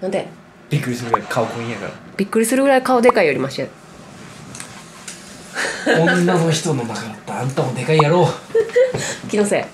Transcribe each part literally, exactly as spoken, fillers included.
なんでびっくりするぐらい顔こんやから、びっくりするぐらい顔でかいよりましや。女の人の中だったあんたもでかいやろ気のせい。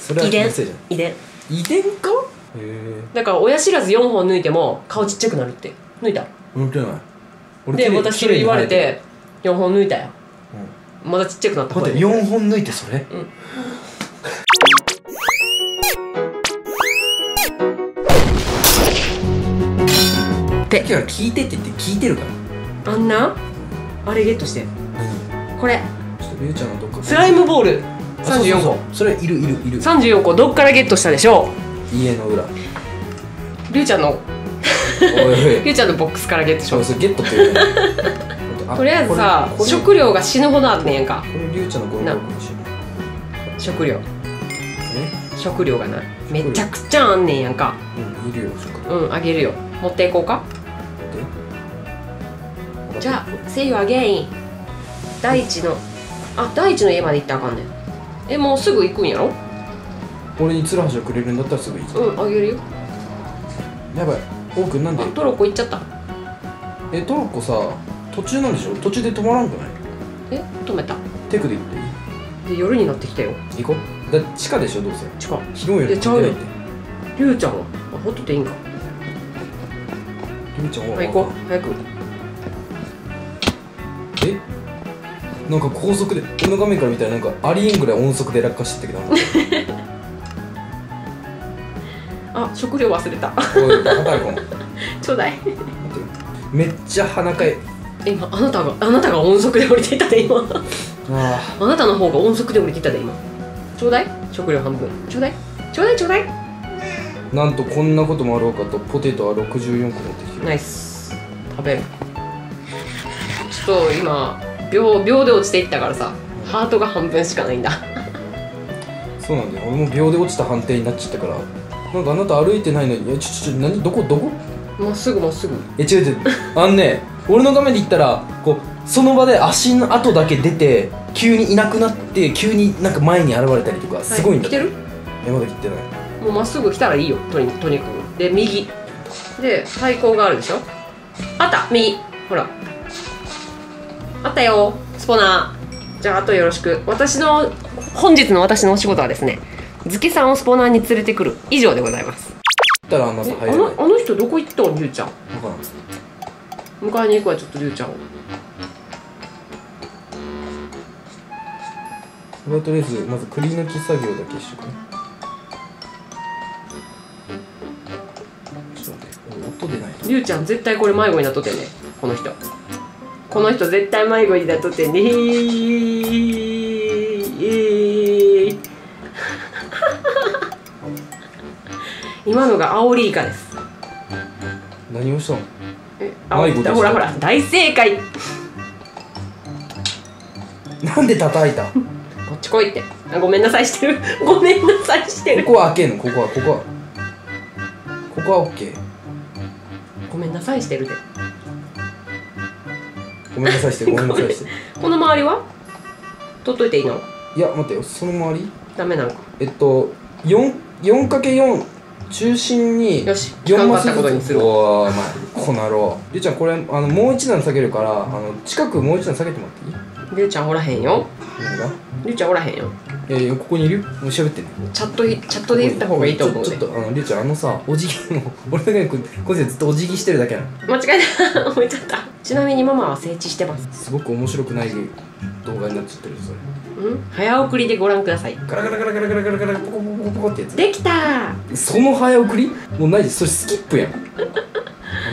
それは気のせいじゃん。遺伝遺伝か。へえ。だから親知らずよんほん抜いても顔ちっちゃくなるって。抜いた抜いてない俺。で、私それ言われてよんほん抜いたよ、うん、まだちっちゃくなった。待って、よんほん抜いてそれ、うん今日は聞いてって言って聞いてるから。あんなあれゲットして。これちょっとりゅうちゃんのどっかスライムボールさんじゅうよんこ。それいるいるいる。さんじゅうよんこどっからゲットしたでしょう。家の裏りゅうちゃんのりゅうちゃんのボックスからゲットしよう。それゲットって言うね。とりあえずさ、食料が死ぬほどあってんやんか。これりゅうちゃんのゴミ箱にしよう。食料食料がないめちゃくちゃあんねんやんか。うん、いるよ食料。うん、あげるよ。持っていこうか。じゃあ、せいよアゲイン第一の、あ、第一の家まで行ったらあかんねん。え、もうすぐ行くんやろ。俺にツルハシをくれるんだったらすぐ行く。うん、あげるよ。やばい、おうくんなんでトロッコ行っちゃった。え、トロッコさ、途中なんでしょ。途中で止まらんくない。え、止めた。テクで行っていいで、夜になってきたよ。行こう。だ地下でしょ、どうせ地下。広いより行けないって。りゅうちゃんは、あ、ホットでいいんか。りゅうちゃんは、はい、行こう、早く。え、なんか高速で、この画面から見たらなんかありえんぐらい音速で落下してたけどあ、食料忘れたおい、バカタイコンちょうだい。めっちゃ鼻かえ今、あなたが、あなたが音速で降りていたで今あ, あなたの方が音速で降りていたで今。ちょうだい、食料半分ちょうだい、ちょうだい、ちょうだい。なんとこんなこともあろうかと、ポテトはろくじゅうよんこ持ってきてる。ナイス、食べる。ちょっと今秒秒で落ちていったからさ、うん、ハートが半分しかないんだそうなんだよ、俺も秒で落ちた判定になっちゃったから。なんかあなた歩いてないのに、え、ちょちょちょ、何、どこどこ。まっすぐまっすぐ。え、違う違うあんね俺の画面で言ったらこう、その場で足の跡だけ出て急にいなくなって、急になんか前に現れたりとか、すごいんだって。来てる。え、まだ来てない。もうまっすぐ来たらいいよ、とにかく。で、右で対抗があるでしょ。あった、右、ほらあったよ、スポナー。じゃあ、あとよろしく。私の、本日の私のお仕事はですね、ズキさんをスポナーに連れてくる。以上でございます。たらあの、あの人どこ行ったの、りゅうちゃん。迎えに行くわ、ちょっとりゅうちゃんを。これとりあえず、まず栗抜き作業だけしとくね。ちょっと待って、音出ない。りゅうちゃん、絶対これ迷子になっとってね、この人。この人絶対迷子になっとってねー今のがアオリイカです。何をしたの。え、アオリイカ、ほらほら、大正解なんで叩いたこっち来いって。ごめんなさいしてるごめんなさいしてる。ここは開けんの。ここはここはここは OK。 ごめんなさいしてるで。ごめんなさいして、ごめんなさいして。この周りは取っといていいの。いや、待ってよ、その周りダメなのか。えっと、よんかけよん 中心によんマスずつ。よし、おー、まあ、こなろう。りゅうちゃん、これ、あの、もう一段下げるから、あの、近くもう一段下げてもらっていい。りゅうちゃんおらへんよ。何が。りゅうちゃんおらへんよ。いやいや、ここにいるよ。もう喋ってね。チャット、チャットで言った方がいいと思う。ちょっと、あの、りゅうちゃん、あのさ、お辞儀の、俺だけこうやってずっとお辞儀してるだけなの。間違えた、思いちゃった。ちなみにママは整地してます。すごく面白くない動画になっちゃってる。それ、うん、早送りでご覧ください。ガラガラガラガラガラガラガラ、ポコポコポコポコってやつできたー。その早送りもうないで、それスキップやんあん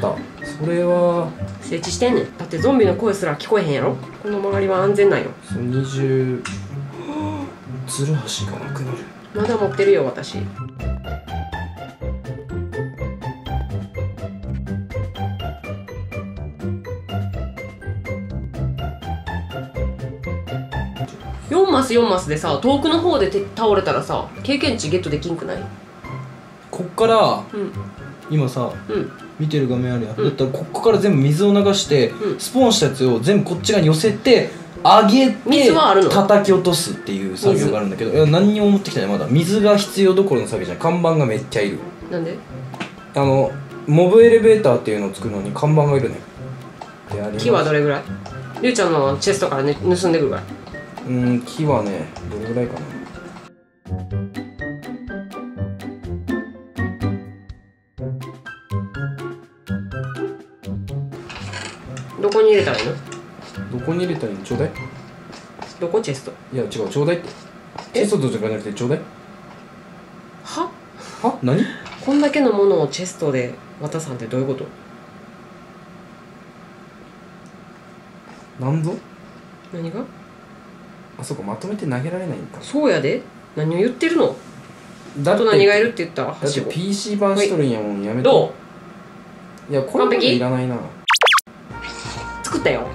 た、それは整地してんねん。だってゾンビの声すら聞こえへんやろ。この周りは安全なんよ。そのにじゅうツルハシがなくなる。まだ持ってるよ、私。よんマスよんマスでさ、遠くの方で倒れたらさ、経験値ゲットできんくない。こっから、うん、今さ、うん、見てる画面あるやん、うん、だったらここから全部水を流して、うん、スポーンしたやつを全部こっち側に寄せて上げて叩き落とすっていう作業があるんだけど、いや何にも持ってきてない。まだ水が必要どころの作業じゃん。看板がめっちゃいる。なんであのモブエレベーターっていうのを作るのに看板がいるね。木はどれぐらい？りゅうちゃんのチェストから、ね、盗んでくるぐらい。うん、木はね、どれぐらいかな。どこに入れたらいいの？どこに入れたらいいの？ちょうだい。どこチェスト？いや違う、ちょうだいって。チェストとかじゃなくてちょうだい。は？は？何？こんだけのものをチェストで渡さんってどういうこと？なんぞ？何が？あ、そうか、まとめて投げられないんか。そうやで。何を言ってるの？だと何がいるって言った？だって ピーシー 版しとるんやもん、やめて。どう？いやこれまでいらないな。作ったよ。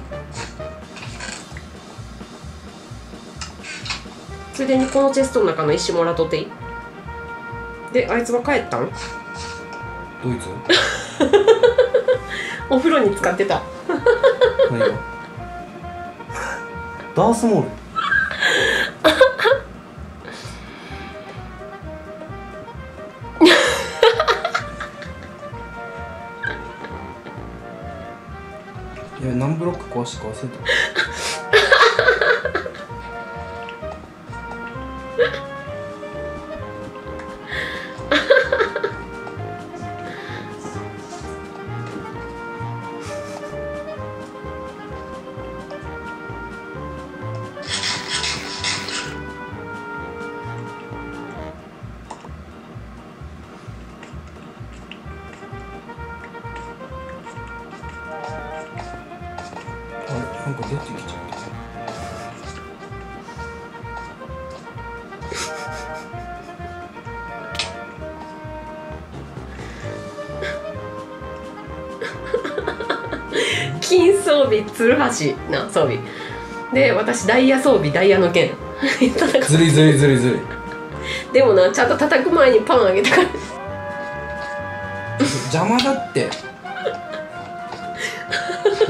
ついでにこのチェストの中の石もらっとっていい？で、あいつは帰ったん？ドイツ？お風呂に使ってた。何が？ダースモール。いや、何ブロック壊したか忘れた。なんか出てきちゃった。金装備、ツルハシな装備で、私ダイヤ装備、ダイヤの剣ずりずりずりずり。でもな、ちゃんと叩く前にパンあげたから。邪魔だって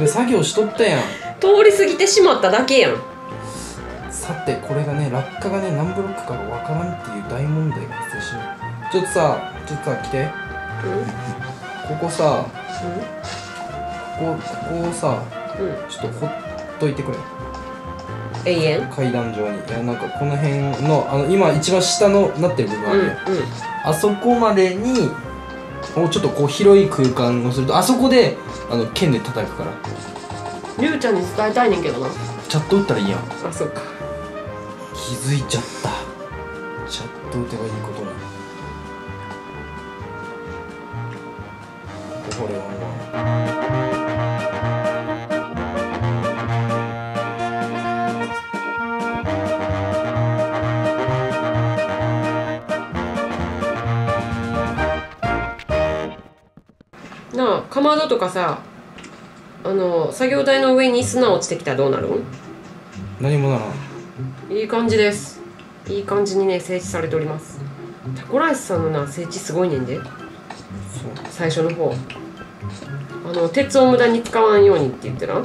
作業しとったやん。通り過ぎてしまっただけやん。さて、これがね、落下がね、何ブロックかがわからんっていう大問題が発生しない。ちょっとさ、ちょっとさ、来て。ここさ、ここ、ここをさ、うん、ちょっとほっといてくれ。永遠？階段上に。いや、なんかこの辺の、あの、今一番下のなってる部分あるね。うんうん、あそこまでに、もうちょっとこう広い空間をすると、あそこで、あの、剣で叩くから。りゅうちゃんに伝えたいねんけどな。チャット打ったらいいやん。あ、そうか。気づいちゃった。チャット打てばいいことに。これはなあ、かまどとかさ、あの作業台の上に砂落ちてきたらどうなるん？何もならん。いい感じです。いい感じにね、整地されております。タコライスさんのな、整地すごいねんで。そう、最初の方、あの鉄を無駄に使わんようにって言ってな、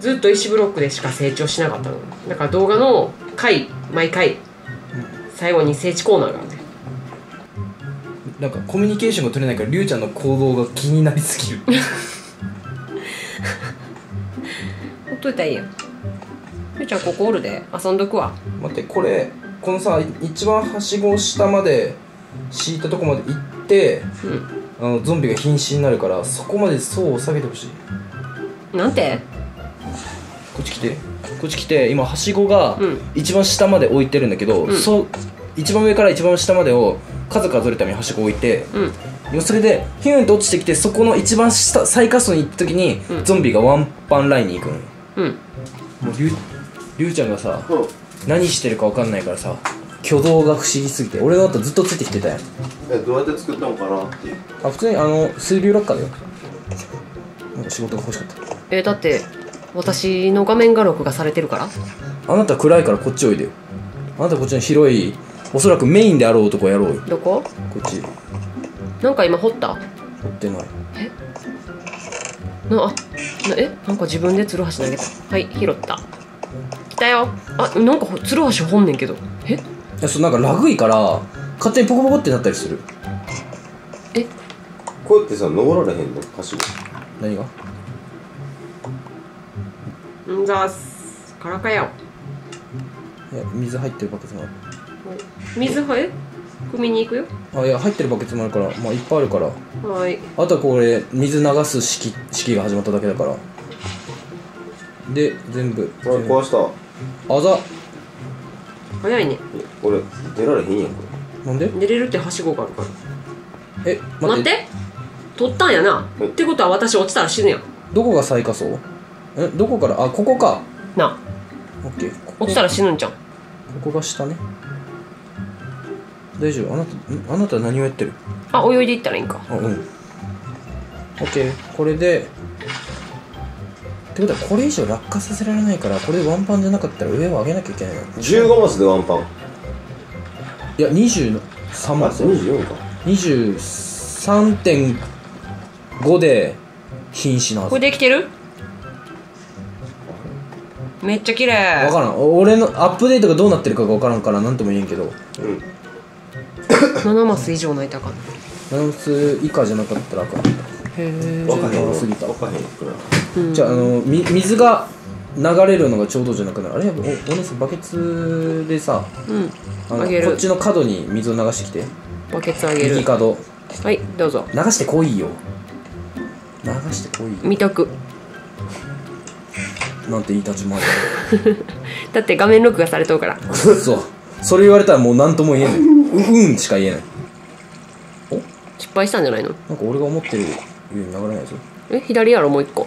ずっと石ブロックでしか成長しなかったの。だから動画の回、毎回、うん、最後に整地コーナーがあって、なんかコミュニケーションが取れないから、りゅうちゃんの行動が気になりすぎる。ほっといたらいいやん。りゅうちゃんここおるで、遊んどくわ。待って、これ、このさ、一番はしご下まで敷いたとこまで行って、うん、あのゾンビが瀕死になるから、そこまで層を下げてほしい。なんて？こっち来て、こっち来て。今はしごが一番下まで置いてるんだけど、うん、そう、一番上から一番下までを数数えるためにはしごを置いて、うんそれでヒュンと落ちてきて、そこの一番下最下層に行った時に、うん、ゾンビがワンパンラインに行くの。うん、もうりゅ、りゅうちゃんがさ、うん、何してるか分かんないからさ、挙動が不思議すぎて、俺の後ずっとついてきてたやん。え、どうやって作ったのかなっていう。あ、普通にあの水流落下だよ。なんか仕事が欲しかった。え、だって私の画面が録画されてるから。あなた暗いからこっちおいでよ。あなたこっちの広い、おそらくメインであろうとこやろうよ。どこ？こっち。なんか今掘った？掘ってない。え？なあ、え？なんか自分でツルハシ投げた。はい、拾った。来たよ。あ、なんかツルハシ掘んねんけど。え？いや、そう、なんかラグいから勝手にポコポコってなったりする。え？こうやってさ、登られへんの歌詞が。何がんざーす、からかよ。いや、水入ってるバケツもある。水入る？汲みに行くよ。あ、いや、入ってるバケツもあるから、まあ、いっぱいあるから。はい。あとはこれ、水流す式、式が始まっただけだから。で、全部。あ、壊した。あざ。早いね。俺、出られへんやん、これ。なんで？出れるってはしごがあるから。え、待って。取ったんやな。ってことは、私落ちたら死ぬやん。どこが最下層？え、どこから？あ、ここか。な。オッケー。落ちたら死ぬんじゃん。ここが下ね。大丈夫。あなた、あなた何をやってる？あ、泳いでいったらいいんか。あ、うん。オッケー。これで。ってことはこれ以上落下させられないから、これワンパンじゃなかったら上を上げなきゃいけないの。じゅうごマスでワンパン。いや、にじゅうさんマス。にじゅうよんか。にじゅうさんてんご で瀕死なはず。これできてる？めっちゃ綺麗。分からん。俺のアップデートがどうなってるかが分からんから何とも言えんけど、うん、ななマス以上ないとあかん。ななマス以下じゃなかったらあかん。へえ、分かんないすぎた。分かんない。じゃあ、あのみ水が流れるのがちょうどじゃなくなる。あれやっぱバケツでさ、うん、あげる。こっちの角に水を流してきて。バケツあげる。右角。はい、どうぞ。流してこいよ。流してこいよ。見とくなんて言い立ち回りだ。だって画面録画されとるから。そう。それ言われたらもう何とも言えない。う、うんしか言えない。お？失敗したんじゃないの？なんか俺が思ってるように流れないぞ。え、左やろもう一個。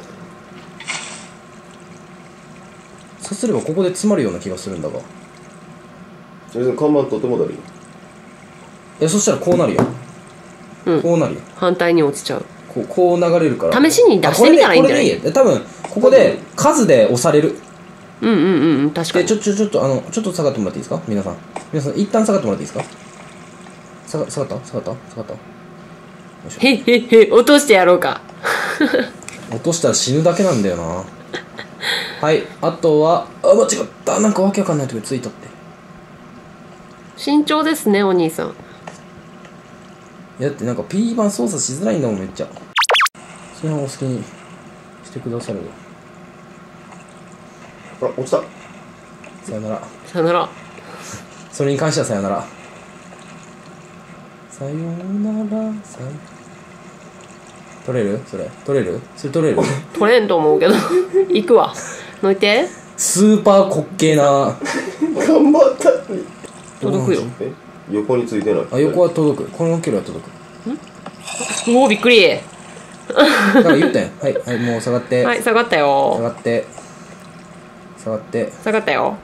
そうすればここで詰まるような気がするんだが。全然看板とてもだり。え、そしたらこうなるよ。うん。こうなるよ。反対に落ちちゃう。こう、こう流れるから試しに出してみたらいいんじゃない？多分ここで数で押される。うんうんうん、確かに。ちょちょちょっとあのちょっと下がってもらっていいですか。皆さん皆さん一旦下がってもらっていいですか。下が下がった下がった下がった。へっへっへ、落としてやろうか。落としたら死ぬだけなんだよな。はい、あとはあ間違った。なんかわけわかんないとこついたって。慎重ですねお兄さん。だってなんか P 版操作しづらいんだもんめっちゃ。それはお好きにしてくださるよ。ほら落ちた。さよならさよなら。それに関してはさよならさよならさよ。取れるそれ取れるそれ取れる取れんと思うけど行くわ。乗いて。スーパー滑稽な。頑張った届くよ。横についてない。あ、横は届く。この距離は届く。ん？おお、びっくり。だから言ったやん。はい、はい、もう下がって。はい、下がったよ。下がって。下がって。下がったよ。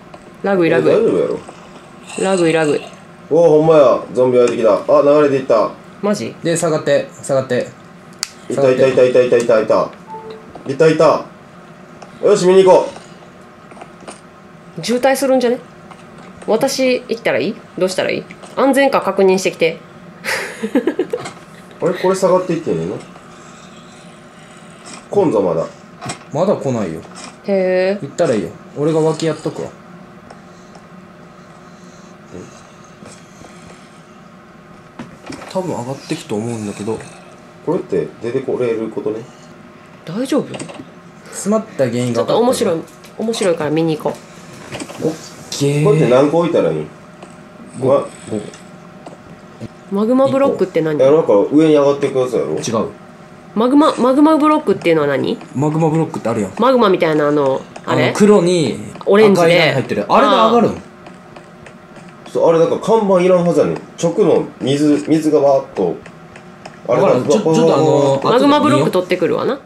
ラグイラグイ。大丈夫やろ。ラグイラグイ。おお、ほんまや。ゾンビ湧いてきた。あ、流れていった。マジ？で、下がって。下がって。いたいたいたいたいたいたいた。いたいた。よし、見に行こう。渋滞するんじゃね？私行ったらいい？どうしたらいい？安全か確認してきて。あれこれ下がっていってんねんな。今度まだまだ来ないよ。へえ。行ったらいいよ。俺が脇やっとくわ。多分上がってきと思うんだけど、これって出てこれることね。大丈夫？詰まった原因が分かった。ちょっと面白い面白いから見に行こう。おっけー。これって何個置いたらいい？マグマブロックって何？いや、なんか上に上がってくださいやろ。違う。マグママグマブロックっていうのは何？マグマブロックってあるやん。マグマみたいなあのあれ？黒にオレンジで入ってる。あれが上がるの？そう、あれだから看板いらんはずやねん。直の水水がわーっと。あれだからちょっとあのマグマブロック取ってくるわな。